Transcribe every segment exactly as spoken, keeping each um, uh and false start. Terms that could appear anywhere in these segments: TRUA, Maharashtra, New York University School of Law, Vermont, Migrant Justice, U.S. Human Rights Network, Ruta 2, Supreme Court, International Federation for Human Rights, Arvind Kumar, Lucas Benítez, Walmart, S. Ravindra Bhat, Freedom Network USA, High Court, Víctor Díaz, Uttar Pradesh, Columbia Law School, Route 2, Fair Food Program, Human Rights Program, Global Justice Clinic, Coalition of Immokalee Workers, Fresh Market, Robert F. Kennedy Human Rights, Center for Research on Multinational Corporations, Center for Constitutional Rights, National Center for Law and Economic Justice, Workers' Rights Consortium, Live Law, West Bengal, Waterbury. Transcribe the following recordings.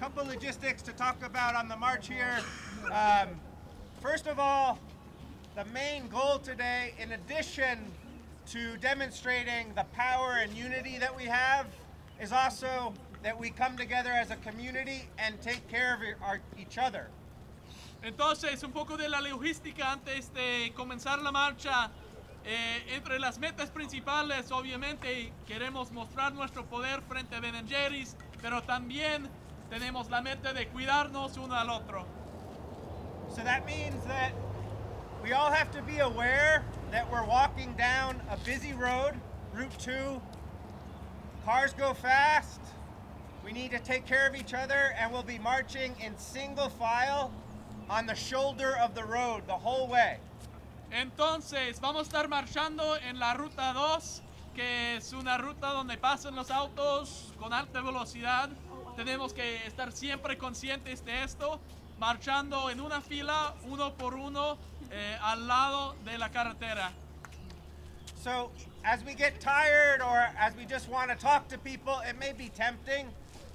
couple logistics to talk about on the march here. Um, first of all, the main goal today, in addition to demonstrating the power and unity that we have, is also that we come together as a community and take care of our, each other. Entonces, un poco de la logística antes de comenzar la marcha. Eh, entre las metas principales, obviamente, queremos mostrar nuestro poder frente a Ben and Jerry's, pero también tenemos la meta de cuidarnos uno al otro. So that means that we all have to be aware that we're walking down a busy road, Route two. Cars go fast. We need to take care of each other, and we'll be marching in single file on the shoulder of the road the whole way. Entonces, vamos a estar marchando en la Ruta dos, que es una ruta donde pasan los autos con alta velocidad. Tenemos que estar siempre conscientes de esto, marchando en una fila, uno por uno, eh, al lado de la carretera. So, as we get tired or as we just want to talk to people, it may be tempting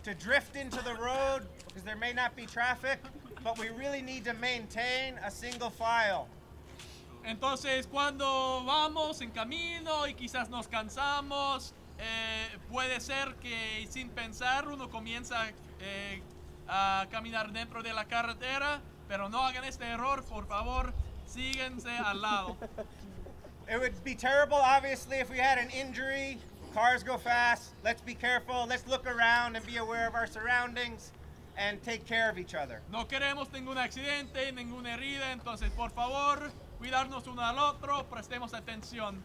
to drift into the road because there may not be traffic, but we really need to maintain a single file. Entonces, cuando vamos en camino y quizás nos cansamos, eh, puede ser que sin pensar uno comienza eh, a caminar dentro de la carretera, pero no hagan este error, por favor, síguense al lado. It would be terrible, obviously, if we had an injury. Cars go fast. Let's be careful. Let's look around and be aware of our surroundings and take care of each other. No queremos ningún accidente, ninguna herida, entonces, por favor, cuidarnos uno al otro, prestemos atención.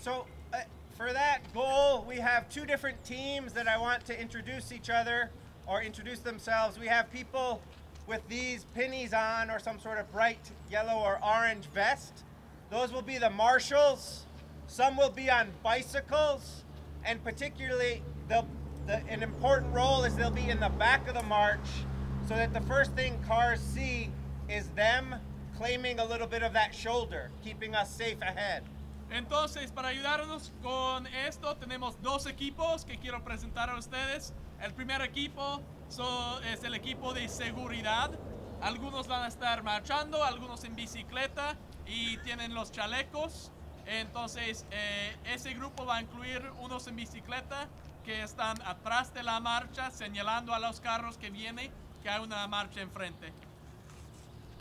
So, uh, for that goal, we have two different teams that I want to introduce each other or introduce themselves. We have people with these pennies on or some sort of bright yellow or orange vest. Those will be the marshals. Some will be on bicycles, and particularly the, the, an important role is they'll be in the back of the march so that the first thing cars see is them claiming a little bit of that shoulder, keeping us safe ahead. Entonces, para ayudarnos con esto, tenemos dos equipos que quiero presentar a ustedes. El primer equipo so, es el equipo de seguridad. Algunos van a estar marchando, algunos en bicicleta y tienen los chalecos. Entonces, eh, ese grupo va a incluir unos en bicicleta que están atrás de la marcha, señalando a los carros que vienen que hay una marcha enfrente.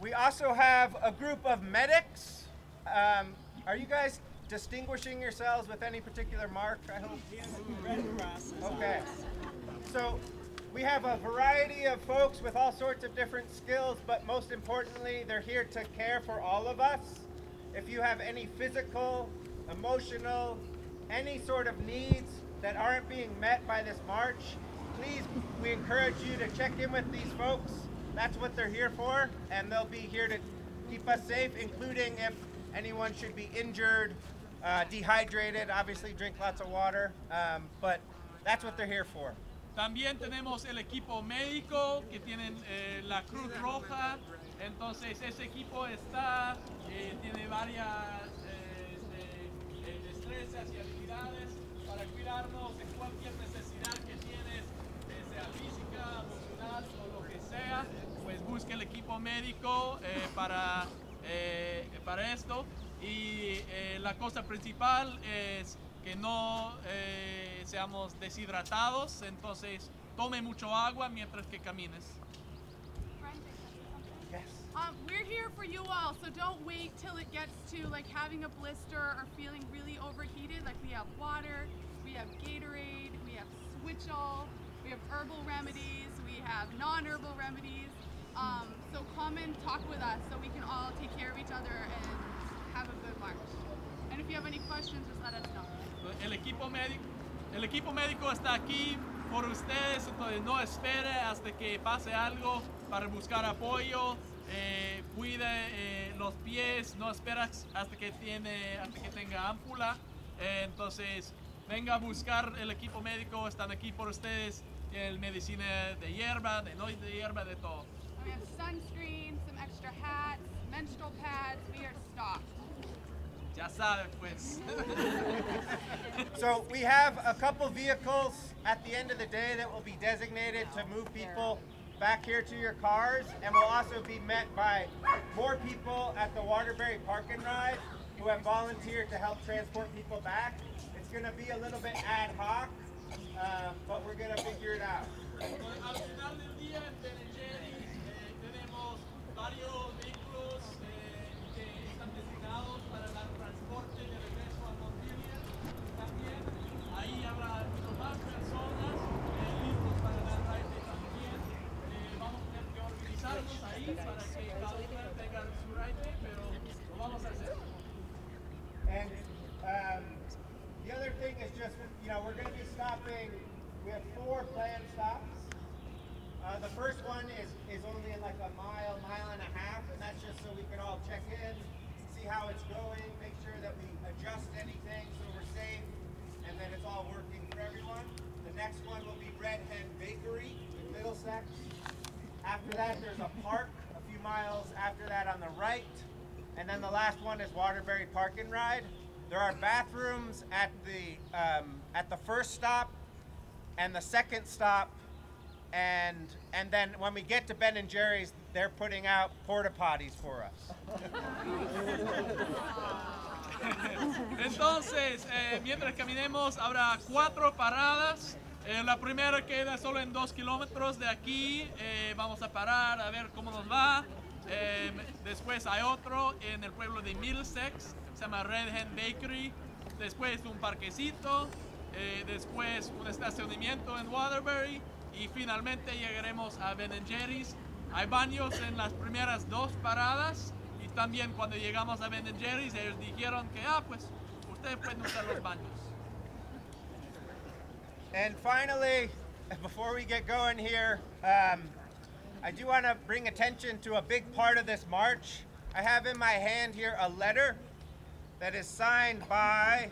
We also have a group of medics. Um, are you guys distinguishing yourselves with any particular mark? I hope. Okay. So we have a variety of folks with all sorts of different skills, but most importantly, they're here to care for all of us. If you have any physical, emotional, any sort of needs that aren't being met by this march, please, we encourage you to check in with these folks. That's what they're here for, and they'll be here to keep us safe, including if anyone should be injured, uh, dehydrated, obviously drink lots of water, um, but that's what they're here for. También tenemos el equipo médico que tienen eh, la Cruz Roja, entonces ese equipo está, eh, tiene varias eh, eh, destrezas y habilidades para cuidarnos de cualquier necesidad que tienes, eh, sea física, emocional o lo que sea. Pues busque el equipo médico eh, para, eh, para esto, y eh, la cosa principal es que no eh, seamos deshidratados, entonces tome mucho agua mientras que camines. Yes. Um, we're here for you all, so don't wait till it gets to like having a blister or feeling really overheated. Like we have water, we have Gatorade, we have Switchall, we have herbal remedies, we have non-herbal remedies. Um, so come and talk with us so we can all take care of each other and have a good march. And if you have any questions, just let us know. El equipo médico, el equipo médico está aquí por ustedes, entonces no espere hasta que pase algo para buscar apoyo. Eh, cuide eh, los pies, no esperas hasta que, tiene, hasta que tenga ámpula. Eh, entonces venga a buscar el equipo médico, están aquí por ustedes. Tienen medicina de hierba, de no de hierba, de todo. We have sunscreen, some extra hats, menstrual pads, we are stocked. Ya saben, pues. So we have a couple vehicles at the end of the day that will be designated to move people back here to your cars, and we'll also be met by more people at the Waterbury Park and Ride who have volunteered to help transport people back. It's going to be a little bit ad hoc, uh, but we're going to figure it out. Al final del día en Ben and Jerry's tenemos varios vehículos que están destinados para el transporte de regreso a Montpelier. También ahí habrá más personas listos para la ride también. Vamos a tener que organizarnos ahí para que cada uno tenga su ride, pero lo vamos a hacer. And um, the other thing is just, you know, we're going to be stopping. We have four planned stops. Uh, the first one is, is only in like a mile, mile and a half, and that's just so we can all check in, see how it's going, make sure that we adjust anything so we're safe, and that it's all working for everyone. The next one will be Red Hen Bakery in Middlesex. After that, there's a park a few miles after that on the right, and then the last one is Waterbury Park and Ride. There are bathrooms at the, um, at the first stop, and the second stop, and and then when we get to Ben and Jerry's, they're putting out porta potties for us. Entonces, eh, mientras caminemos, habrá cuatro paradas. Eh, la primera queda solo en dos kilómetros de aquí. Eh, vamos a parar a ver cómo nos va. Eh, después hay otro en el pueblo de Middlesex, se llama Red Hen Bakery. Después un parquecito. Eh, después un estacionamiento en Waterbury y finalmente llegaremos a Ben and Jerry's. Hay baños en las primeras dos paradas y también cuando llegamos a Ben and Jerry's ellos dijeron que ah pues ustedes pueden usar los baños. And finally, before we get going here, um, I do want to bring attention to a big part of this march. I have in my hand here a letter that is signed by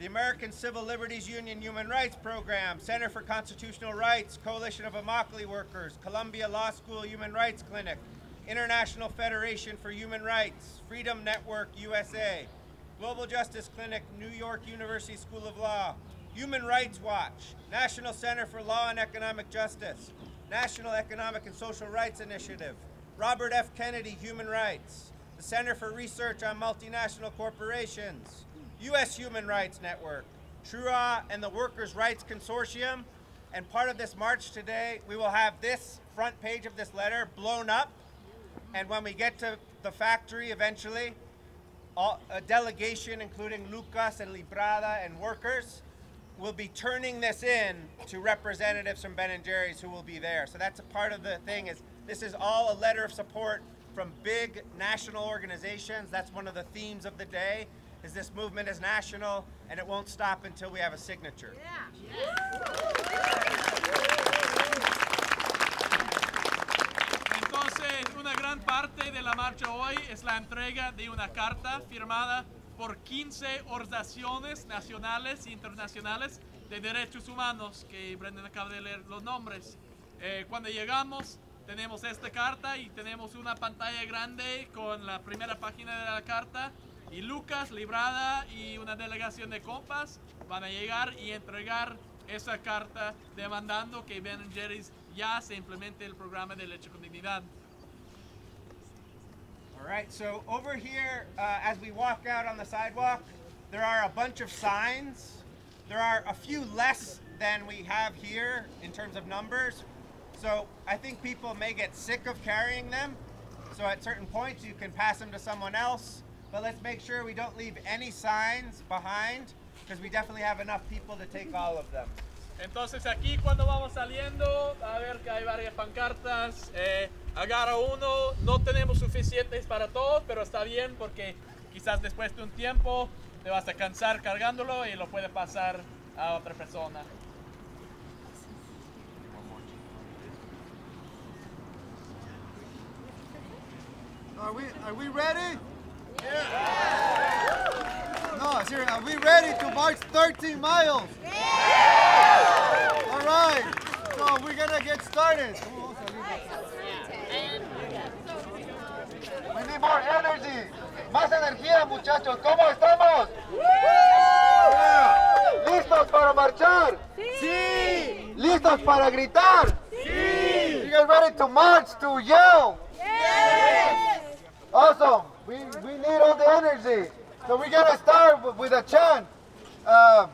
the American Civil Liberties Union Human Rights Program, Center for Constitutional Rights, Coalition of Immokalee Workers, Columbia Law School Human Rights Clinic, International Federation for Human Rights, Freedom Network U S A, Global Justice Clinic, New York University School of Law, Human Rights Watch, National Center for Law and Economic Justice, National Economic and Social Rights Initiative, Robert F. Kennedy Human Rights, the Center for Research on Multinational Corporations, U S Human Rights Network, T R U A, and the Workers' Rights Consortium. And part of this march today, we will have this front page of this letter blown up. And when we get to the factory eventually, all, a delegation including Lucas and Librada and workers will be turning this in to representatives from Ben and Jerry's who will be there. So that's a part of the thing is this is all a letter of support from big national organizations. That's one of the themes of the day. Is this movement is national, and it won't stop until we have a signature. Yeah. Yes. Entonces, una gran parte de la marcha hoy es la entrega de una carta firmada por quince organizaciones nacionales e internacionales de derechos humanos, que Brendan acaba de leer los nombres. Eh, cuando llegamos, tenemos esta carta y tenemos una pantalla grande con la primera página de la carta. Y Lucas, Librada y una delegación de compas van a llegar y entregar esa carta demandando que Ben and Jerry's ya se implemente el programa de leche con dignidad. All right, so over here, uh, as we walk out on the sidewalk, there are a bunch of signs. There are a few less than we have here in terms of numbers. So I think people may get sick of carrying them. So at certain points, you can pass them to someone else. But let's make sure we don't leave any signs behind, because we definitely have enough people to take all of them. Entonces aquí cuando vamos saliendo, a ver que hay varias pancartas, eh, agarra uno, no tenemos suficientes para todos, pero está bien porque quizás después de un tiempo te vas a cansar cargándolo y lo puedes pasar a otra persona. Are we, are we ready? Yeah. No, seriously, are we ready to march thirteen miles? Yeah. All right, so we're gonna get started. We need more energy. Más energía, muchachos. ¿Cómo estamos? Yeah. ¿Listos para marchar? Sí. ¿Listos para gritar? Sí. guys ready to march, to yell? Yes! Awesome. We, we need all the energy. So we're going to start with a chant. Uh,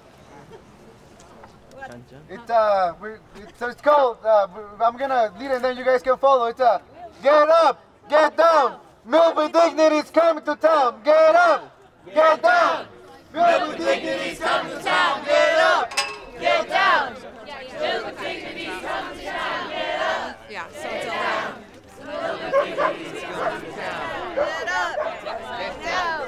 it, uh, it's, it's called, uh, I'm going to lead and then you guys can follow. It's uh, get up, get down. Milk with Dignity is coming to town. Get up, get down. Milk with Dignity is coming to town. Get up, get down. Milk with Dignity is coming to town. Get up. Yeah, so it's allowed. Milk with Dignity is coming to town. Get up, get down.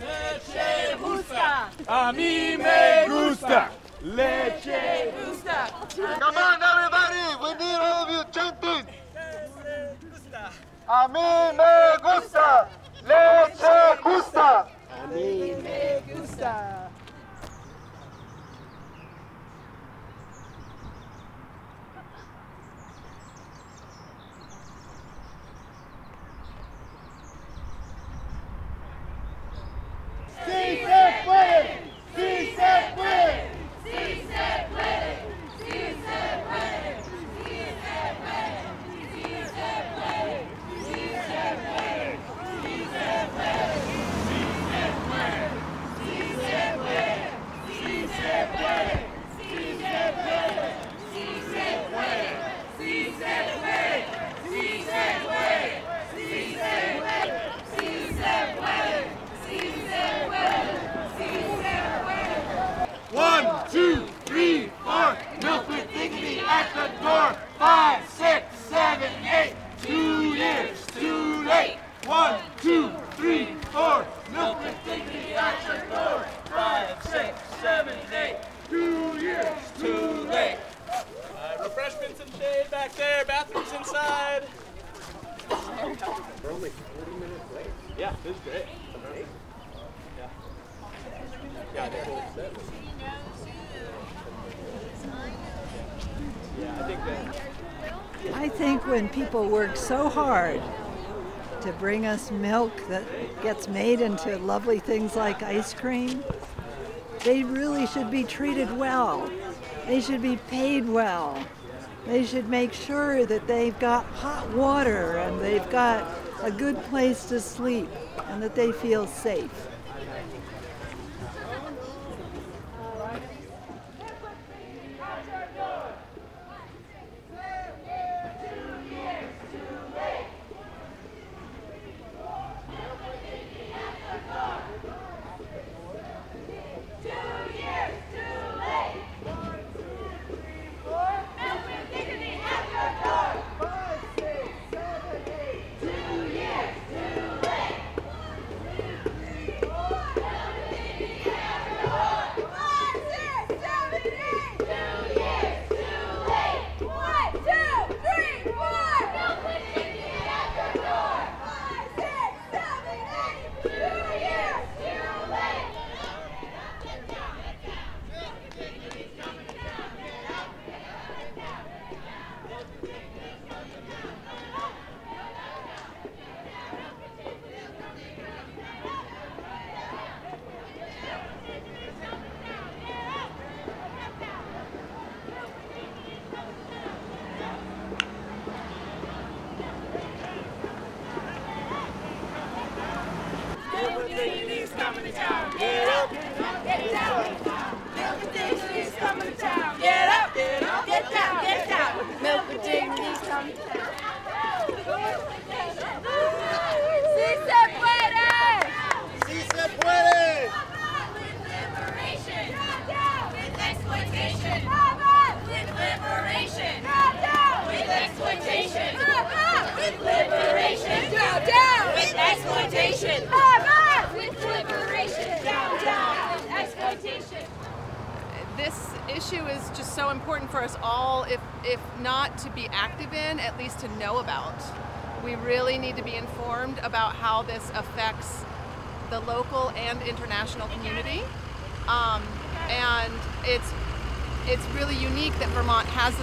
Leche gusta. A mí me gusta. Leche gusta. Come on, everybody. We need all of you chanting. A mí me gusta, leche gusta. A mí me gusta. Sí se puede, sí se puede, sí se puede, sí se puede, sí se puede. One, two, three, four. Milk with Dignity at the door. Five, six, seven, eight. Two years too late. One, two, three, four. Milk with Dignity at the door. Five, six, seven, eight. Two years too late. Uh, refreshments and shade back there. Bathrooms inside. We're only forty minutes late. Yeah, this is great. Okay. Yeah. Yeah, they're all set. Yeah, I think that. I think when people work so hard to bring us milk that gets made into lovely things like ice cream, they really should be treated well. They should be paid well. They should make sure that they've got hot water and they've got a good place to sleep and that they feel safe.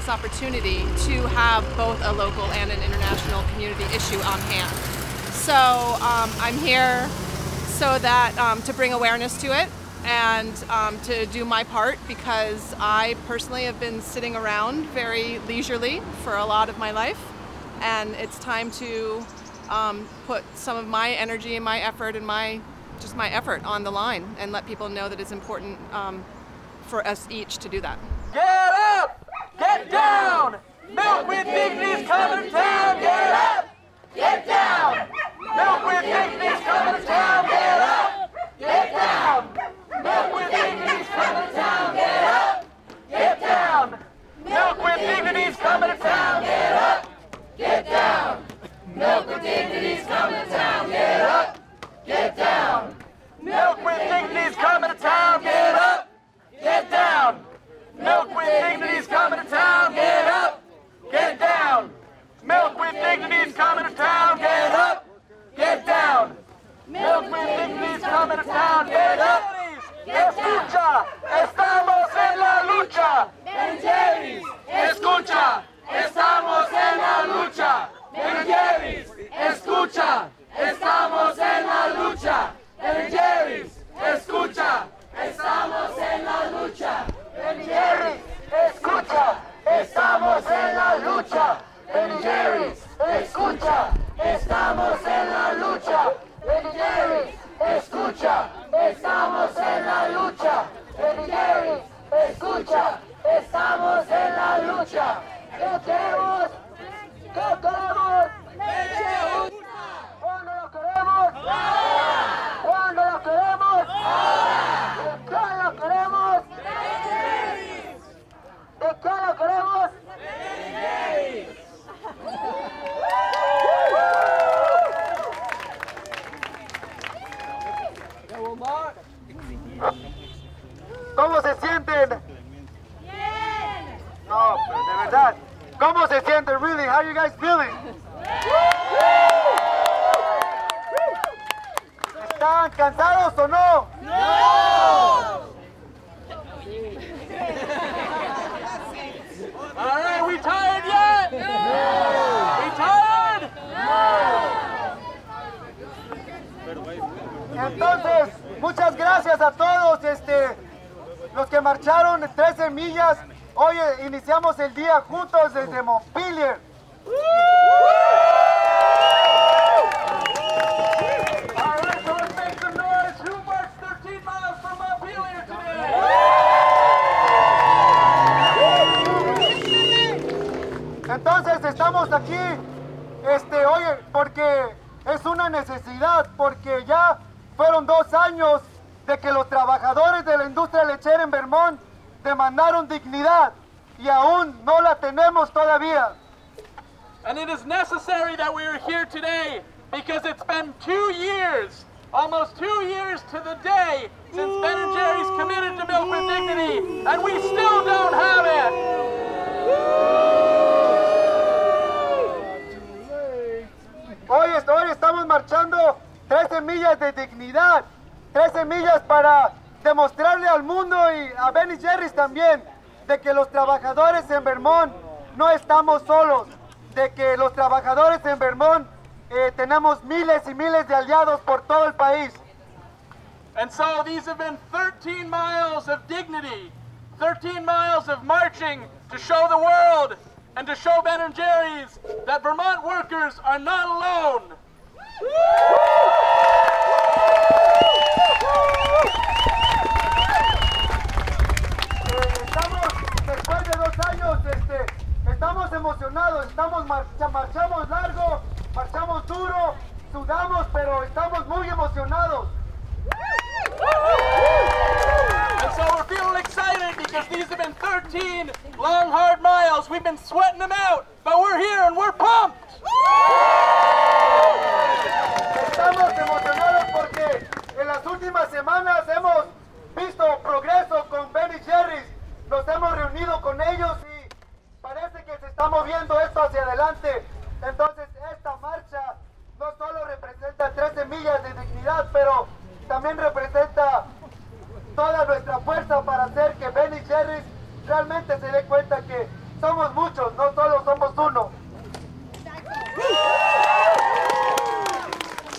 Opportunity to have both a local and an international community issue on hand. So um, I'm here so that um, to bring awareness to it, and um, to do my part, because I personally have been sitting around very leisurely for a lot of my life, and it's time to um, put some of my energy and my effort and my just my effort on the line and let people know that it's important um, for us each to do that. Get up! Get down! Milk with Dignity's coming to town! Get up! Get down! Milk with Dignity's coming to town! Get up! Get down! Milk with Dignity's coming to town! Get up! Get down! Milk with Dignity's coming to town! Get up! Get down! Milk with Dignity's coming to town! Get up! Get down! Milk with Dignity's coming to town! Get up! Get down! Milk with Dignity's coming to town! Get up! Get down! Milk with Dignity's coming to town! Get up! Get down! Milk with Dignity's coming to town! Get up! Escucha! Estamos en la lucha! Ben and Jerry's! Escucha! Estamos en la lucha! Ben and Jerry's! Escucha! Estamos en la lucha! Ben and Jerry's! Escucha! Estamos en la lucha! Ben and Jerry's! Escucha! Estamos en la lucha! Ben and Jerry's! Escucha! Estamos en la lucha! Ben and Jerry's! Escucha! Estamos en la lucha! Ben and Jerry's! Escucha! Estamos en la lucha! ¡No queremos! ¡No queremos! ¡Cuando lo queremos! ¡Cuando lo queremos! ¡Cuando lo queremos! ¡Cuando lo queremos! ¿Cómo se sienten? Bien. No, pero de verdad. ¿Cómo se sienten? Really, how are you guys feeling? ¿Están cansados o no? No. All right, we tired yet? No. We tired? No. Entonces, muchas gracias a todos, este, los que marcharon trece millas. Hoy iniciamos el día juntos desde Montpelier. Entonces estamos aquí, este, hoy porque es una necesidad, porque ya fueron dos años de que los trabajadores de la industria lechera en Vermont demandaron dignidad y aún no la tenemos todavía. And it is necessary that we are here today because it's been two years, almost two years to the day, since Ben and Jerry's committed to Milk with Dignity, and we still don't have it. Hoy, hoy estamos marchando trece millas de dignidad. trece millas para demostrarle al mundo y a Ben and Jerry's también de que los trabajadores en Vermont no estamos solos, de que los trabajadores en Vermont eh, tenemos miles y miles de aliados por todo el país. And so these have been thirteen miles of dignity, thirteen miles of marching to show the world and to show Ben and Jerry's that Vermont workers are not alone. Estamos, después de dos años, este, estamos emocionados, estamos marcha, marchamos largo, marchamos duro, sudamos, pero estamos muy emocionados. And so we're feeling excited because these have been thirteen long hard miles. We've been sweating them out, but we're here and we're pumped. Estamos emocionados porque en las últimas semanas hemos visto progreso con Ben and Jerry's, nos hemos reunido con ellos y parece que se está moviendo esto hacia adelante. Entonces esta marcha no solo representa trece millas de dignidad, pero también representa toda nuestra fuerza para hacer que Ben and Jerry's realmente se dé cuenta que somos muchos, no solo somos uno.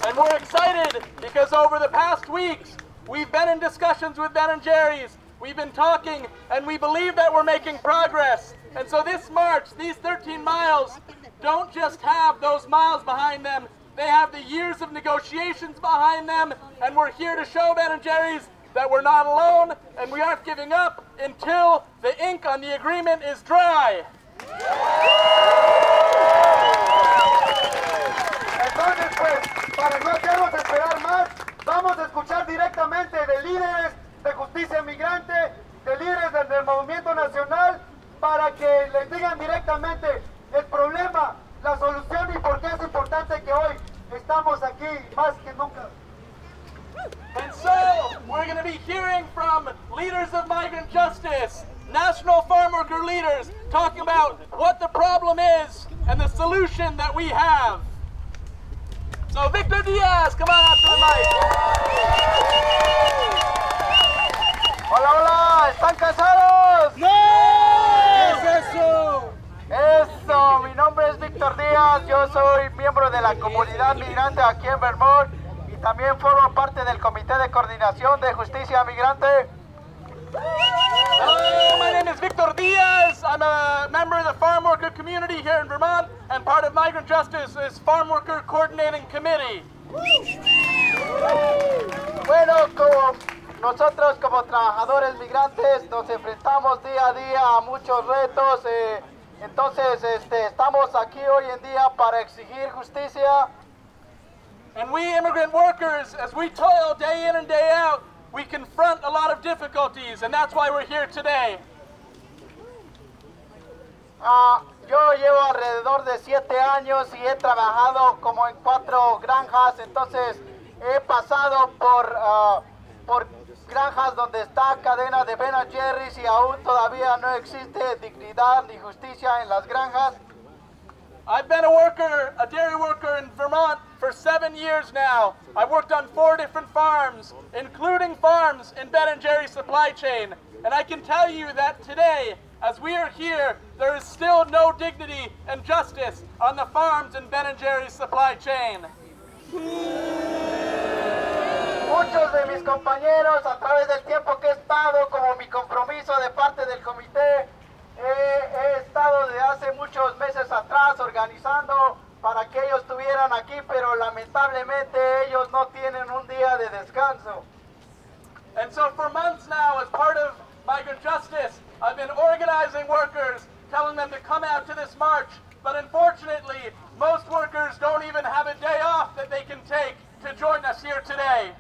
And we're excited because over the past weeks, We've been in discussions with Ben and Jerry's. We've been talking, and we believe that we're making progress. And so this march, these thirteen miles, don't just have those miles behind them. They have the years of negotiations behind them, and we're here to show Ben and Jerry's that we're not alone, and we aren't giving up until the ink on the agreement is dry. Entonces, pues, para no hacernos esperar más, vamos a escuchar directamente de líderes de justicia migrante, de líderes del, del movimiento nacional, para que les digan directamente el problema, la solución y por qué es importante que hoy estamos aquí más que nunca. And so, we're going to be hearing from leaders of Migrant Justice, national farm worker leaders, talking about what the problem is and the solution that we have. So, Víctor Díaz, come on up to the mic. Hola, hola, ¿están casados? ¡No! ¿Qué es eso? Eso, mi nombre es Víctor Díaz, yo soy miembro de la comunidad migrante aquí en Vermont. También formo parte del Comité de Coordinación de Justicia Migrante. Hello, my name is Víctor Díaz. I'm a member of the farm worker community here in Vermont, and part of Migrant Justice is Farm Worker Coordinating Committee. Bueno, como nosotros como trabajadores migrantes nos enfrentamos día a día a muchos retos, eh, entonces este, estamos aquí hoy en día para exigir justicia. And we immigrant workers, as we toil day in and day out, we confront a lot of difficulties, and that's why we're here today. Uh, yo llevo alrededor de siete años y he trabajado como en cuatro granjas, entonces he pasado por, uh, por granjas donde está cadena de Ben and Jerry's y aún todavía no existe dignidad ni justicia en las granjas. I've been a worker, a dairy worker in Vermont for seven years now. I worked on four different farms, including farms in Ben and Jerry's supply chain. And I can tell you that today, as we are here, there is still no dignity and justice on the farms in Ben and Jerry's supply chain. Muchos de mis compañeros, a través del tiempo que he estado, como mi compromiso de parte del comité, He, he estado de hace muchos meses atrás organizando para que ellos estuvieran aquí, pero lamentablemente ellos no tienen un día de descanso. And so for months now, as part of Migrant Justice, I've been organizing workers, telling them to come out to this march, but unfortunately, most workers don't even have a day off that they can take to join us here today.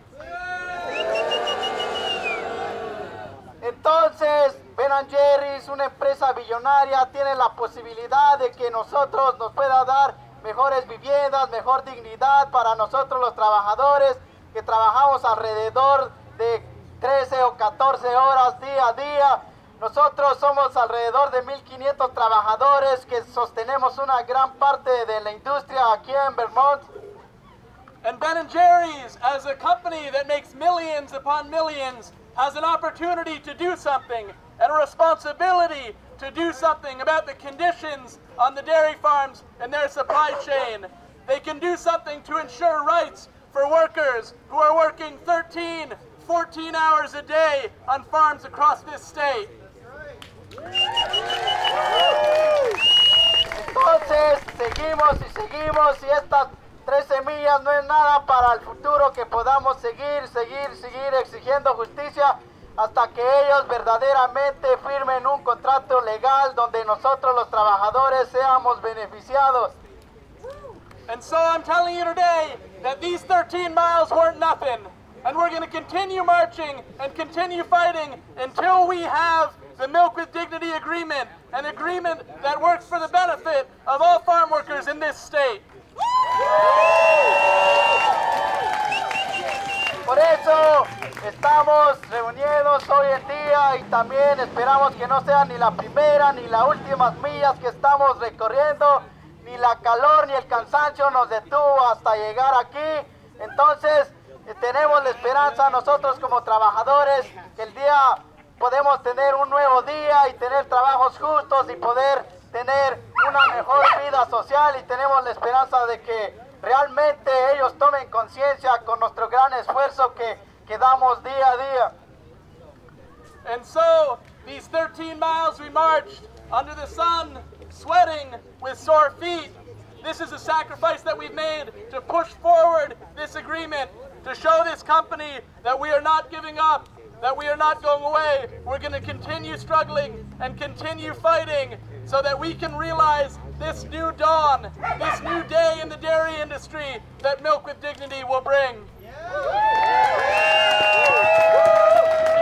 Entonces, Ben and Jerry's, una empresa billonaria, tiene la posibilidad de que nosotros nos pueda dar mejores viviendas, mejor dignidad para nosotros los trabajadores que trabajamos alrededor de trece o catorce horas día a día. Nosotros somos alrededor de mil quinientos trabajadores que sostenemos una gran parte de la industria aquí en Vermont. And Ben and Jerry's, as a company that makes millions upon millions, has an opportunity to do something and a responsibility to do something about the conditions on the dairy farms and their supply chain. They can do something to ensure rights for workers who are working thirteen, fourteen hours a day on farms across this state. Entonces, seguimos y seguimos y estas Tres semillas no es nada para el futuro que podamos seguir, seguir, seguir exigiendo justicia hasta que ellos verdaderamente firmen un contrato legal donde nosotros los trabajadores seamos beneficiados. And so I'm telling you today that these thirteen miles weren't nothing. And we're going to continue marching and continue fighting until we have the Milk with Dignity agreement, an agreement that works for the benefit of all farm workers in this state. Por eso estamos reunidos hoy en día y también esperamos que no sean ni la primera ni las últimas millas que estamos recorriendo, ni la calor ni el cansancio nos detuvo hasta llegar aquí. Entonces tenemos la esperanza nosotros como trabajadores que el día podemos tener un nuevo día y tener trabajos justos y poder tener una mejor vida social y tenemos la esperanza de que realmente ellos tomen conciencia con nuestro gran esfuerzo que, que que damos día a día. And so, these thirteen miles we marched under the sun, sweating with sore feet. This is a sacrifice that we've made to push forward this agreement, to show this company that we are not giving up, that we are not going away. We're going to continue struggling and continue fighting so that we can realize this new dawn, this new day in the dairy industry that Milk with Dignity will bring.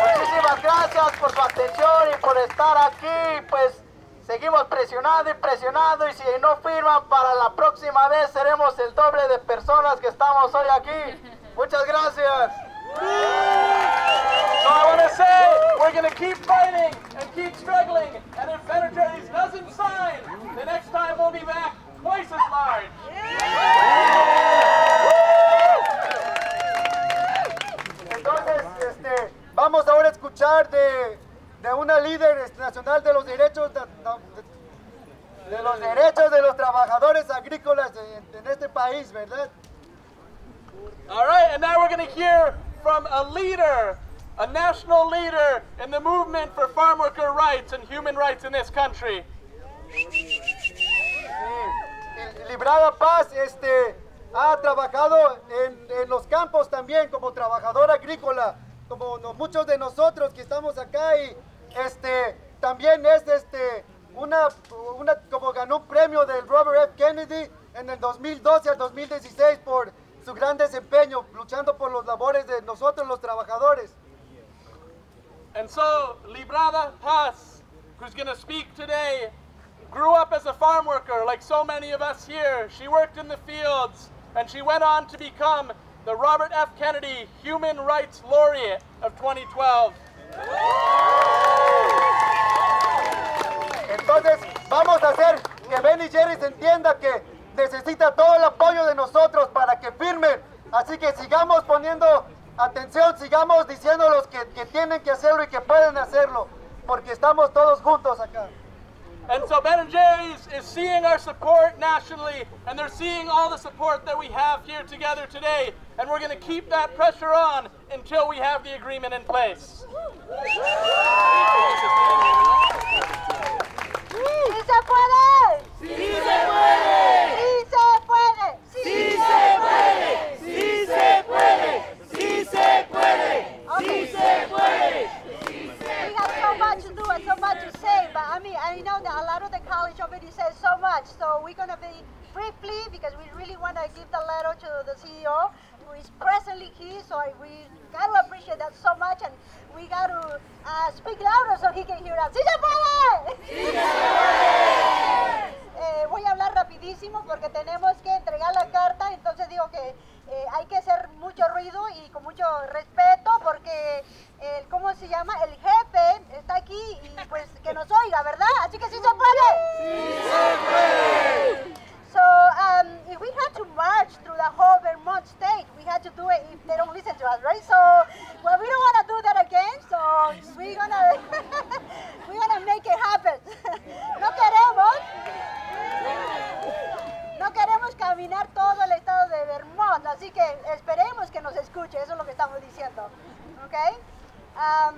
Muchísimas gracias por su atención y por estar aquí. Pues seguimos presionando y presionando, y si no firman, para la próxima vez seremos el doble de personas que estamos hoy aquí. Muchas gracias. So I want to say, we're going to keep fighting and keep struggling, and if Ben and Jerry's doesn't sign, the next time we'll be back twice as large. Entonces, este, vamos ahora a escuchar de, de una líder nacional de los derechos de, de, de los derechos de los trabajadores agrícolas en, en este país, ¿verdad? All right, and now we're going to hear from a leader, a national leader in the movement for farm worker rights and human rights in this country. Librada Paz este, ha trabajado en, en los campos también como trabajadora agrícola, como no, muchos de nosotros que estamos acá, y este, también es este, una, una, como ganó un premio del Robert F. Kennedy en el dos mil doce al dos mil dieciséis por su gran desempeño luchando por los labores de nosotros los trabajadores. And so Librada Paz, who's going to speak today, grew up as a farm worker like so many of us here. She worked in the fields, and she went on to become the Robert F. Kennedy Human Rights Laureate of twenty twelve. Entonces, vamos a hacer que Ben y Jerry's entienda que necesita todo el apoyo de nosotros para que firmen. Así que sigamos poniendo atención, sigamos diciéndolos que, que tienen que hacerlo y que pueden hacerlo, porque estamos todos juntos acá. And so Ben and Jerry's is seeing our support nationally, and they're seeing all the support that we have here together today, and we're going to keep that pressure on until we have the agreement in place. ¡Sí se puede! ¡Sí se puede! ¡Sí se puede! ¡Sí se puede! ¡Sí se puede! ¡Sí se puede! ¡Sí se puede! We have so much to do and so much to say, but I mean, I know that a lot of the college already says so much, so we're going to be briefly, because we really want to give the letter to the C E O, who is presently here, so we got to appreciate that so much, and we got to uh, speak louder so he can hear us. ¡Sí se puede! ¡Sí se puede! Eh, voy a hablar rapidísimo porque tenemos que entregar la carta, entonces digo que eh, hay que hacer mucho ruido y con mucho respeto, porque el, ¿cómo se llama? El jefe está aquí y pues que nos oiga, ¿verdad? Así que sí se puede. ¡Sí se puede! So um, if we had to march through the whole Vermont state, we had to do it if they don't listen to us, right? So, well, we don't want to do that again, so we're going to we're gonna make it happen. No queremos, no queremos caminar todo el estado de Vermont, así que esperemos que nos escuche, eso es lo que estamos diciendo, okay? Um,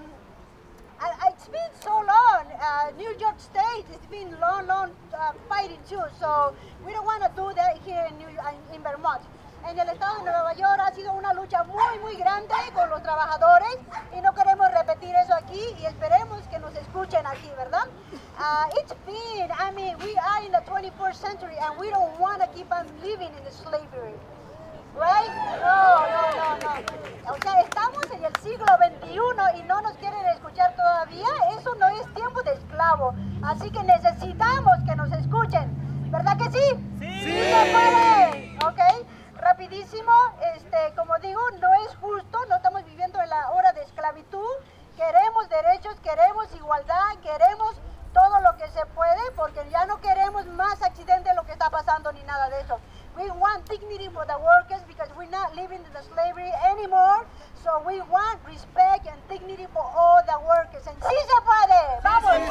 It's been so long, uh, New York State has been long, long uh, fighting too, so we don't want to do that here in, New York, in Vermont. En el estado de Nueva York ha sido una lucha muy, muy grande con los trabajadores y no queremos repetir eso aquí y esperemos que nos escuchen aquí, ¿verdad? Uh, it's been, I mean, we are in the twenty-first century and we don't want to keep on living in the slavery. Right? No, no, no, no. O sea, estamos en el siglo veintiuno y no nos quieren escuchar todavía. Eso no es tiempo de esclavo. Así que necesitamos que nos escuchen. ¿Verdad que sí? Sí. Sí se puede. Ok. Rapidísimo. Este, como digo, no es justo. No estamos viviendo en la hora de esclavitud. Queremos derechos, queremos igualdad, queremos todo lo que se puede, porque ya no queremos más accidentes de lo que está pasando ni nada de eso. We want dignity for the workers because we're not living in the slavery anymore. So we want respect and dignity for all the workers. And sí se puede! ¡Vamos! ¡Sí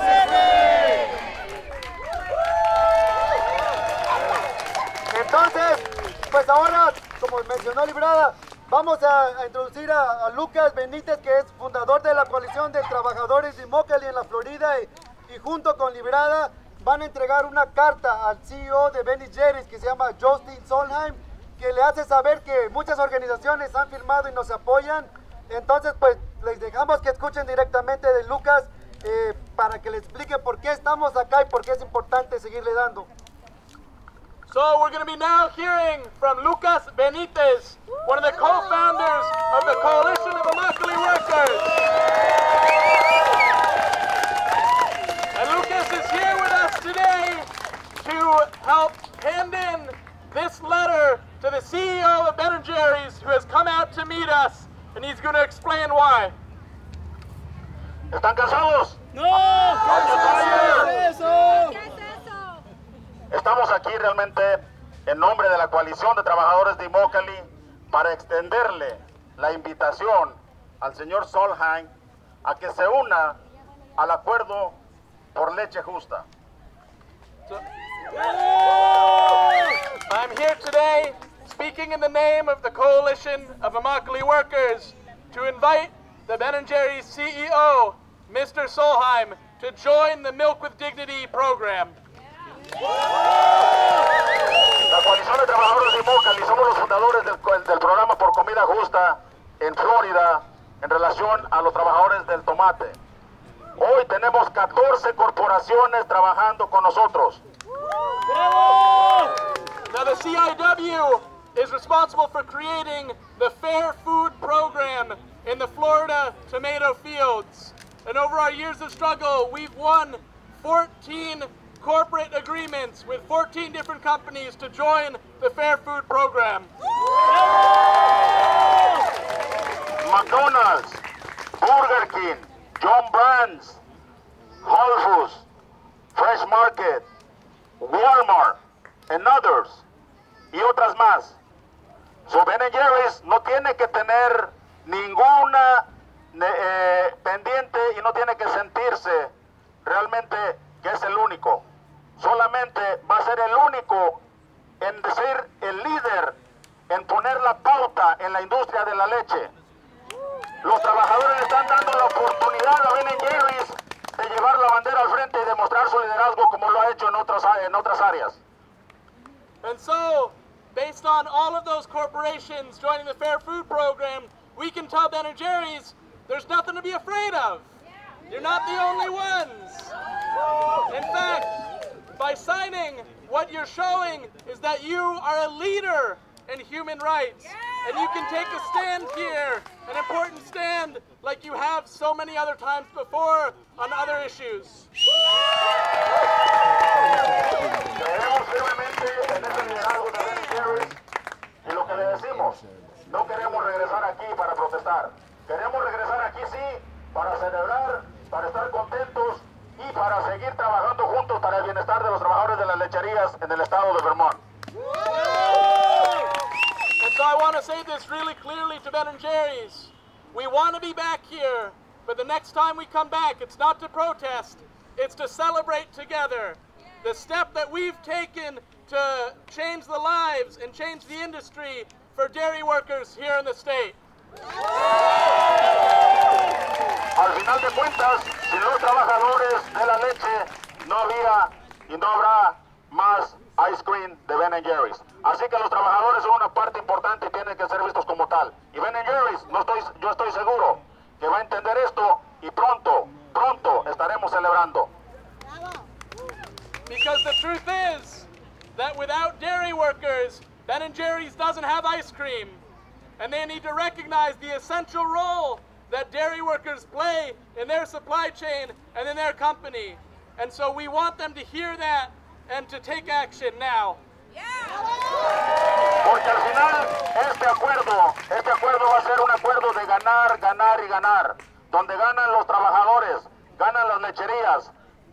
se puede! Entonces, pues ahora, como mencionó Librada, Vamos a, a introducir a, a Lucas Benítez, que es fundador de la Coalición de Trabajadores de Immokalee en la Florida, y, y junto con Librada van a entregar una carta al C E O de Ben and Jerry's, que se llama Jostein Solheim, que le hace saber que muchas organizaciones han firmado y nos apoyan. Entonces, pues, les dejamos que escuchen directamente de Lucas eh, para que le explique por qué estamos acá y por qué es importante seguirle dando. So we're going to be now hearing from Lucas Benítez, one of the co-founders of the Coalition of Immokalee Workers. And Lucas is here with us today to help hand in this letter to the C E O of Ben and Jerry's, who has come out to meet us, and he's going to explain why. ¿Están casados? No. No. No. Estamos aquí realmente en nombre de la Coalición de Trabajadores de Immokalee para extenderle la invitación al señor Solheim a que se una al acuerdo por leche justa. So, I'm here today speaking in the name of the Coalition of Immokalee Workers to invite the Ben and Jerry's C E O, Mister Solheim, to join the Milk with Dignity program. La Coalición de Trabajadores de Immokalee somos los fundadores del, del programa por comida justa en Florida en relación a los trabajadores del tomate. Hoy tenemos catorce corporaciones trabajando con nosotros. ¡Bravo! Now the C I W is responsible for creating the Fair Food Program in the Florida tomato fields. And over our years of struggle, we've won fourteen corporate agreements with fourteen different companies to join the Fair Food Program. McDonald's, Burger King, John Brands, Whole Foods, Fresh Market, Walmart, and others, y otras más. So Ben and Jerry's no tiene que tener ninguna eh, pendiente y no tiene que sentirse realmente que es el único. Solamente va a ser el único en decir el líder, en poner la pauta en la industria de la leche. Los trabajadores están dando la oportunidad a Ben and Jerry's de llevar la bandera al frente y demostrar su liderazgo como lo ha hecho en otras, en otras áreas. And so, based on all of those corporations joining the Fair Food Program, we can tell Ben and Jerry's there's nothing to be afraid of. You're not the only ones. In fact, by signing, what you're showing is that you are a leader in human rights. And you can take a stand here, an important stand, like you have so many other times before on other issues. Creemos firmemente en ese liderazgo de Ben and Jerry's, y lo que le decimos, no queremos regresar aquí para protestar. Queremos regresar aquí, sí, para celebrar, para estar contentos y para seguir trabajando juntos para el bienestar de los trabajadores de las lecherías en el estado de Vermont. And so I want to say this really clearly to Ben and Jerry's. We want to be back here, but the next time we come back, it's not to protest, it's to celebrate together. The step that we've taken to change the lives and change the industry for dairy workers here in the state. Al final de cuentas, sin los trabajadores de la leche no había y no habrá más ice cream de Ben and Jerry's. Así que los trabajadores son una parte importante y tienen que ser vistos como tal. Y Ben and Jerry's, no estoy, yo estoy seguro que va a entender esto y pronto, pronto estaremos celebrando. Because the truth is that without dairy workers, Ben and Jerry's doesn't have ice cream. And they need to recognize the essential role that dairy workers play in their supply chain and in their company. And so we want them to hear that and to take action now. Yeah. Porque al final este acuerdo, este acuerdo va a ser un acuerdo de ganar, ganar y ganar, donde ganan los trabajadores, ganan las lecherías,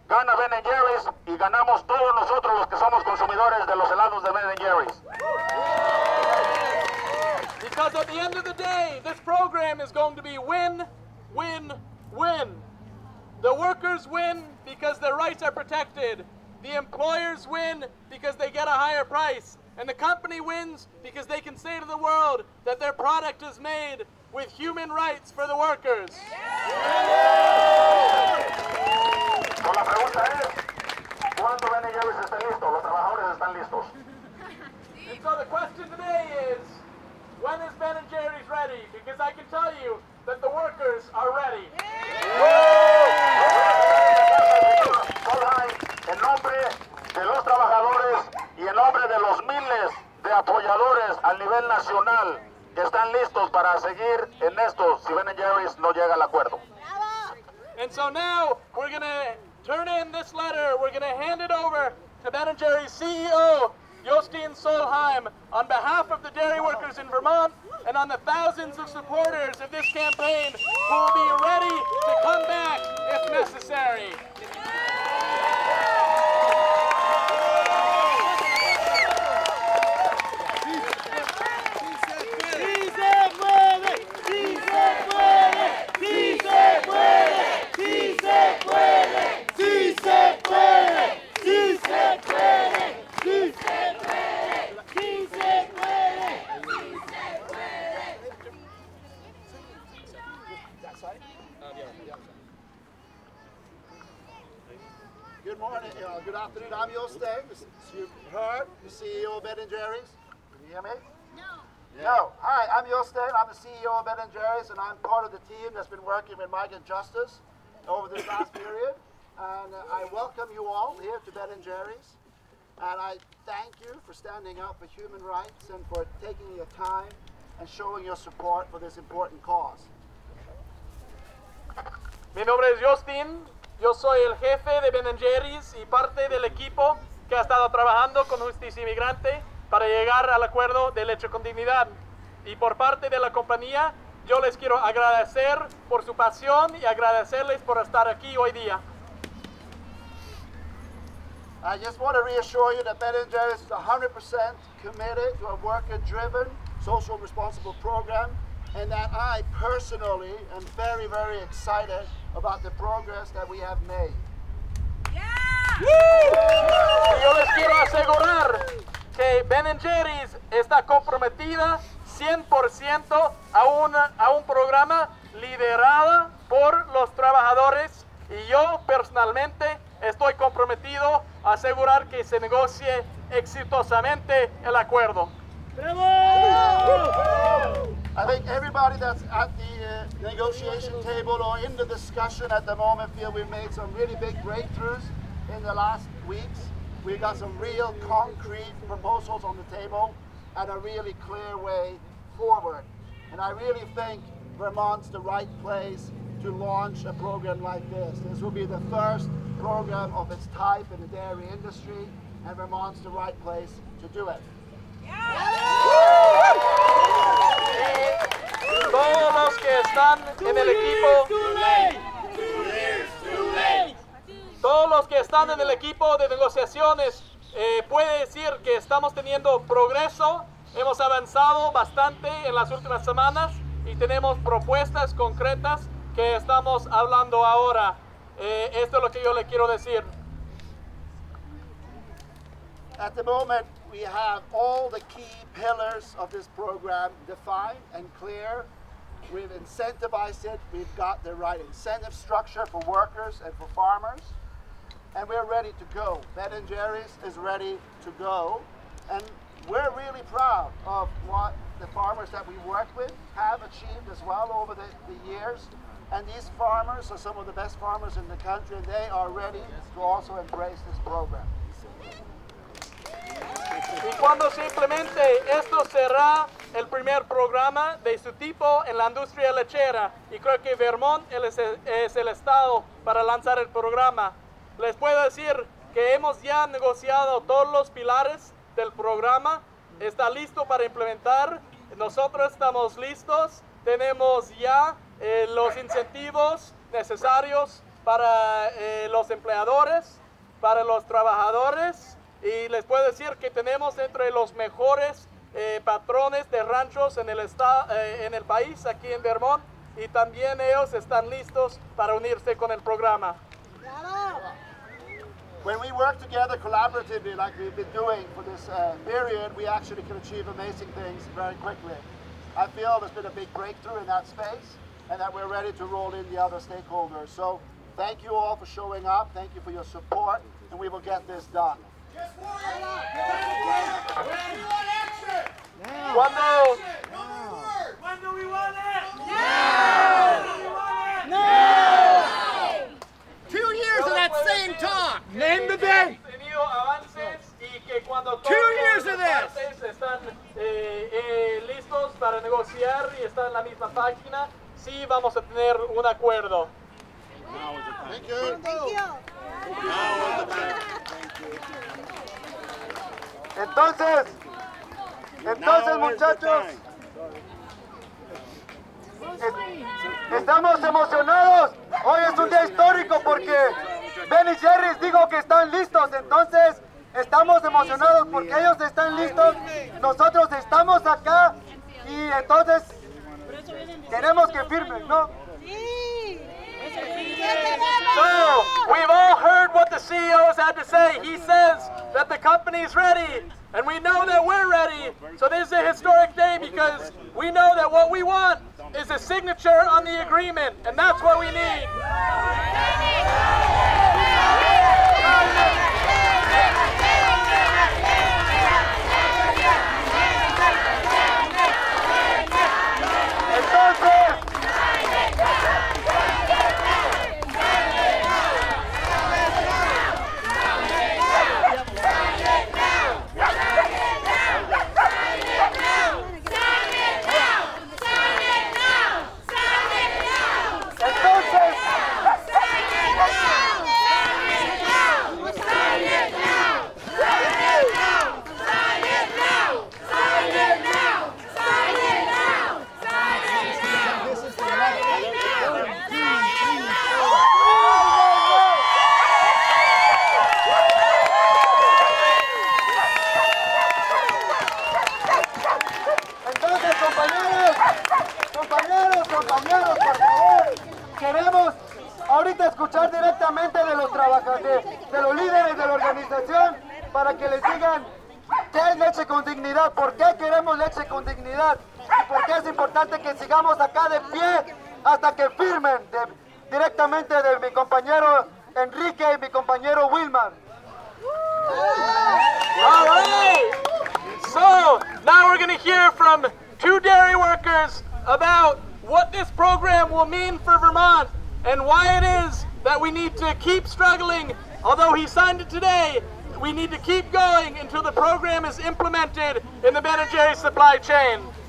gana Ben and Jerry's y ganamos todos nosotros los que somos consumidores de los helados de Ben and Jerry's. Because at the end of the day, this program is going to be win, win, win. The workers win because their rights are protected. The employers win because they get a higher price. And the company wins because they can say to the world that their product is made with human rights for the workers. Pues la pregunta es, ¿cuándo Ben and Jerry's está listo? ¿Los trabajadores están listos? And so the question today is, when is Ben and Jerry's ready? Because I can tell you that the workers are ready. En nombre de los trabajadores y en nombre de los miles de apoyadores a nivel nacional que están listos para seguir en esto si Ben and Jerry's no llega al acuerdo. And so now we're going to turn in this letter. We're going to hand it over to Ben and Jerry's C E O, Jostein Solheim, on behalf of the dairy workers in Vermont and on the thousands of supporters of this campaign who will be ready to come back if necessary. Good morning, uh, good afternoon. I'm Jostein. You've heard the C E O of Ben and Jerry's. Can you hear me? No. Yeah. No. Hi, I'm Jostein. I'm the C E O of Ben and Jerry's, and I'm part of the team that's been working with Migrant Justice over this last period. And uh, I welcome you all here to Ben and Jerry's. And I thank you for standing up for human rights and for taking your time and showing your support for this important cause. Mi nombre es Jostein. Yo soy el jefe de Ben and Jerry's y parte del equipo que ha estado trabajando con Justicia Inmigrante para llegar al acuerdo de leche con dignidad. Y por parte de la compañía, yo les quiero agradecer por su pasión y agradecerles por estar aquí hoy día. I just want to reassure you that Ben and Jerry's is one hundred percent committed to a worker-driven, social responsible program, and that I personally am very, very excited about the progress that we have made. Yeah! Woo! Yo les quiero asegurar que Ben and Jerry's está comprometida cien por ciento a, una, a un programa liderado por los trabajadores y yo personalmente estoy comprometido a asegurar que se negocie exitosamente el acuerdo. ¡Bravo! I think everybody that's at the uh, negotiation table or in the discussion at the moment feel we've made some really big breakthroughs in the last weeks. We've got some real concrete proposals on the table and a really clear way forward. And I really think Vermont's the right place to launch a program like this. This will be the first program of its type in the dairy industry, and Vermont's the right place to do it. Todos los que están en el equipo, todos los que están en el equipo de negociaciones, eh, puede decir que estamos teniendo progreso, hemos avanzado bastante en las últimas semanas y tenemos propuestas concretas que estamos hablando ahora. Eh, esto es lo que yo le quiero decir. At the moment, we have all the key pillars of this program defined and clear. We've incentivized it. We've got the right incentive structure for workers and for farmers. And we're ready to go. Ben and Jerry's is ready to go. And we're really proud of what the farmers that we work with have achieved as well over the, the years. And these farmers are some of the best farmers in the country, and they are ready to also embrace this program. Y cuando simplemente esto será el primer programa de su tipo en la industria lechera, y creo que Vermont es el estado para lanzar el programa. Les puedo decir que hemos ya negociado todos los pilares del programa, está listo para implementar, nosotros estamos listos, tenemos ya eh, los incentivos necesarios para eh, los empleadores, para los trabajadores. Y les puedo decir que tenemos entre los mejores eh, patrones de ranchos en el, estado, eh, en el país, aquí en Vermont, y también ellos están listos para unirse con el programa. When we work together collaboratively, like we've been doing for this uh, period, we actually can achieve amazing things very quickly. I feel there's been a big breakthrough in that space, and that we're ready to roll in the other stakeholders. So thank you all for showing up. Thank you for your support, and we will get this done. Yes, yeah. One more. Yeah. When do we want it? Yeah. No. Yeah. Two years of that same talk. Name the day. Two years of this. Están listos para negociar y están en la misma página. Sí, vamos a tener un acuerdo. Thank you. Thank you. Entonces, entonces muchachos, estamos emocionados. Hoy es un día histórico porque Ben y Jerry's dijo que están listos. Entonces, estamos emocionados porque ellos están listos. Nosotros estamos acá y entonces queremos que firmen, ¿no? So, we've all heard what the C E Os had to say. He says that the company is ready, and we know that we're ready. So this is a historic day because we know that what we want is a signature on the agreement, and that's what we need. Chain.